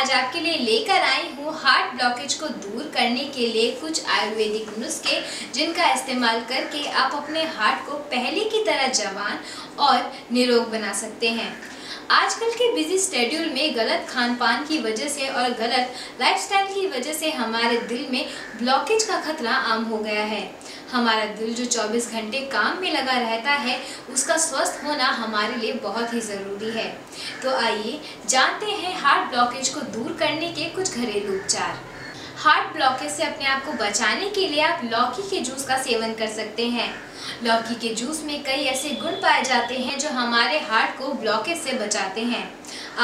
आज आपके लिए लेकर आई हूँ हार्ट ब्लॉकेज को दूर करने के लिए कुछ आयुर्वेदिक नुस्खे, जिनका इस्तेमाल करके आप अपने हार्ट को पहले की तरह जवान और निरोग बना सकते हैं। आजकल के बिजी शेड्यूल में गलत खान पान की वजह से और गलत लाइफस्टाइल की वजह से हमारे दिल में ब्लॉकेज का खतरा आम हो गया है। हमारा दिल जो 24 घंटे काम में लगा रहता है, उसका स्वस्थ होना हमारे लिए बहुत ही ज़रूरी है। तो आइए जानते हैं हार्ट ब्लॉकेज को दूर करने के कुछ घरेलू उपचार। हार्ट ब्लॉकेज से अपने आप को बचाने के लिए आप लौकी के जूस का सेवन कर सकते हैं। लौकी के जूस में कई ऐसे गुण पाए जाते हैं जो हमारे हार्ट को ब्लॉकेज से बचाते हैं।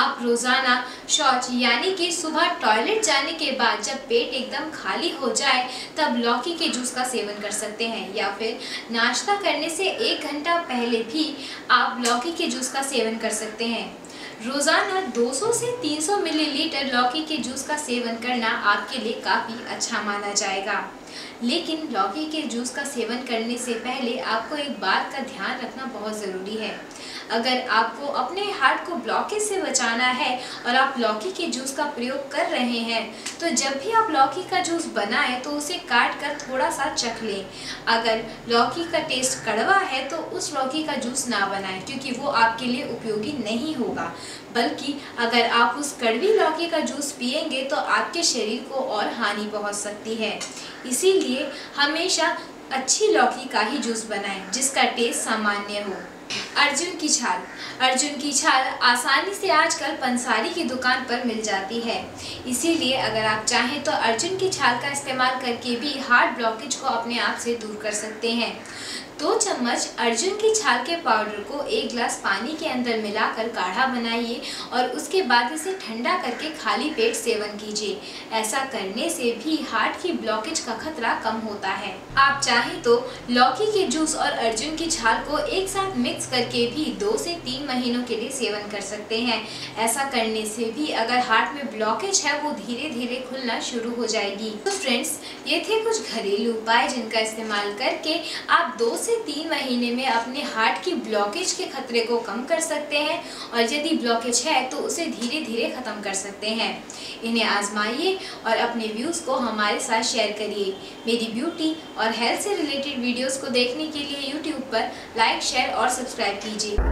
आप रोज़ाना शौच यानी कि सुबह टॉयलेट जाने के बाद जब पेट एकदम खाली हो जाए, तब लौकी के जूस का सेवन कर सकते हैं, या फिर नाश्ता करने से 1 घंटा पहले भी आप लौकी के जूस का सेवन कर सकते हैं। रोज़ाना 200 से 300 मिलीलीटर लौकी के जूस का सेवन करना आपके लिए काफ़ी अच्छा माना जाएगा। लेकिन लौकी के जूस का सेवन करने से पहले आपको एक बात का ध्यान रखना बहुत ज़रूरी है। अगर आपको अपने हार्ट को ब्लॉकेज से बचाना है और आप लौकी के जूस का प्रयोग कर रहे हैं, तो जब भी आप लौकी का जूस बनाएं तो उसे काट कर थोड़ा सा चख लें। अगर लौकी का टेस्ट कड़वा है तो उस लौकी का जूस ना बनाएं, क्योंकि वो आपके लिए उपयोगी नहीं होगा। बल्कि अगर आप उस कड़वी लौकी का जूस पिएंगे तो आपके शरीर को और हानि पहुँच सकती है। इसीलिए हमेशा अच्छी लौकी का ही जूस बनाएं, जिसका टेस्ट सामान्य हो। अर्जुन की छाल आसानी से आजकल पंसारी की दुकान पर मिल जाती है। इसीलिए अगर आप चाहें तो अर्जुन की छाल का इस्तेमाल करके भी हार्ट ब्लॉकेज को अपने आप से दूर कर सकते हैं। 2 चम्मच अर्जुन की छाल के पाउडर को 1 ग्लास पानी के अंदर मिलाकर काढ़ा बनाइए और उसके बाद इसे ठंडा करके खाली पेट सेवन कीजिए। ऐसा करने से भी हार्ट की ब्लॉकेज का खतरा कम होता है। आप चाहें तो लौकी के जूस और अर्जुन की छाल को एक साथ मिक्स करके भी 2 से 3 महीनों के लिए सेवन कर सकते हैं। ऐसा करने से भी अगर हार्ट में ब्लॉकेज है, वो धीरे धीरे खुलना शुरू हो जाएगी। तो फ्रेंड्स, ये थे कुछ घरेलू उपाय जिनका इस्तेमाल करके आप 2 से 3 महीने में अपने हार्ट की ब्लॉकेज के खतरे को कम कर सकते हैं, और यदि ब्लॉकेज है तो उसे धीरे धीरे ख़त्म कर सकते हैं। इन्हें आजमाइए और अपने व्यूज़ को हमारे साथ शेयर करिए। मेरी ब्यूटी और हेल्थ से रिलेटेड वीडियोस को देखने के लिए यूट्यूब पर लाइक, शेयर और सब्सक्राइब कीजिए।